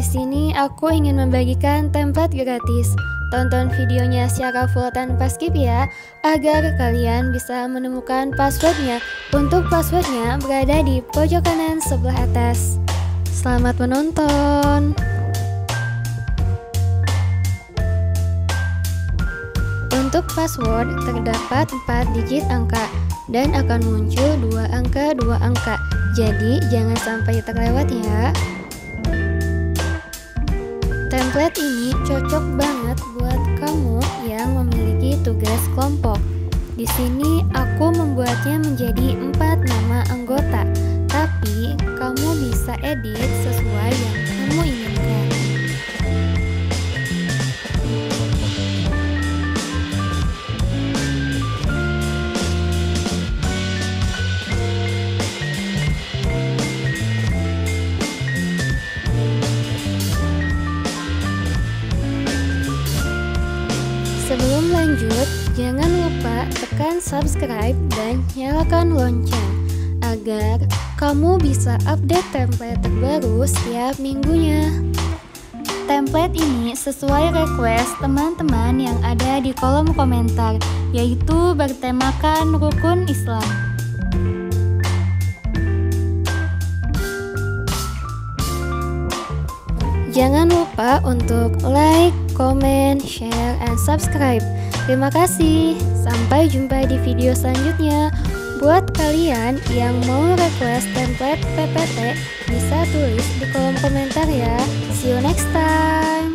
Di sini aku ingin membagikan template gratis. Tonton videonya secara full tanpa skip ya, agar kalian bisa menemukan passwordnya. Untuk passwordnya berada di pojok kanan sebelah atas. Selamat menonton. Untuk password terdapat 4 digit angka dan akan muncul 2 angka. Jadi jangan sampai terlewat ya. Template ini cocok banget buat kamu yang memiliki tugas kelompok. Di sini aku membuatnya menjadi 4 nama anggota, tapi kamu bisa edit sesuai yang kamu inginkan. Sebelum lanjut, jangan lupa tekan subscribe dan nyalakan lonceng agar kamu bisa update template terbaru setiap minggunya. Template ini sesuai request teman-teman yang ada di kolom komentar, yaitu bertemakan Rukun Islam. Jangan lupa untuk like, comment, share, and subscribe. Terima kasih. Sampai jumpa di video selanjutnya. Buat kalian yang mau request template PPT, bisa tulis di kolom komentar ya. See you next time.